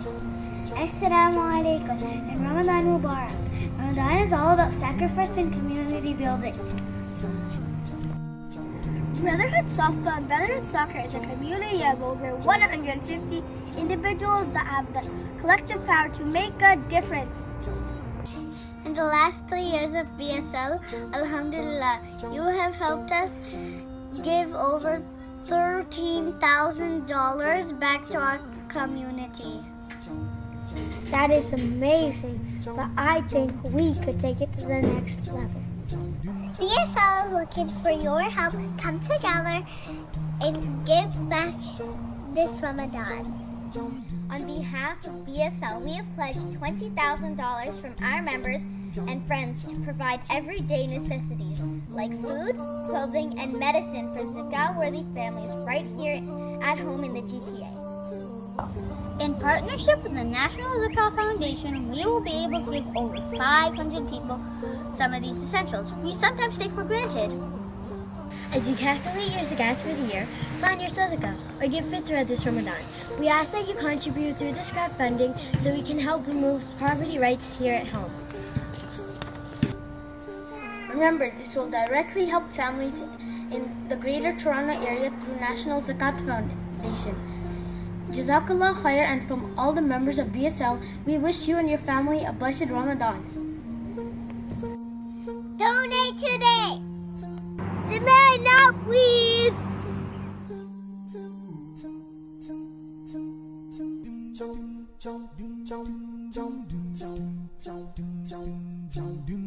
Assalamu alaykum and Ramadan Mubarak. Ramadan is all about sacrifice and community building. Brotherhood Softball and Brotherhood Soccer is a community of over 150 individuals that have the collective power to make a difference. In the last 3 years of BSL, Alhamdulillah, you have helped us give over $13,000 back to our community. That is amazing, but I think we could take it to the next level. BSL is looking for your help. Come together and give back this Ramadan. On behalf of BSL, we have pledged $20,000 from our members and friends to provide everyday necessities like food, clothing, and medicine for Zakat-worthy families right here at home in the GTA. In partnership with the National Zakat Foundation, we will be able to give over 500 people some of these essentials we sometimes take for granted. As you calculate your zakat through the year, plan your sadaqah or give fitra this Ramadan. We ask that you contribute through this crowdfunding so we can help remove poverty rights here at home. Remember, this will directly help families in the Greater Toronto Area through National Zakat Foundation. Jazakallah khair, and from all the members of BSL, we wish you and your family a blessed Ramadan. Donate today! Demand now, please!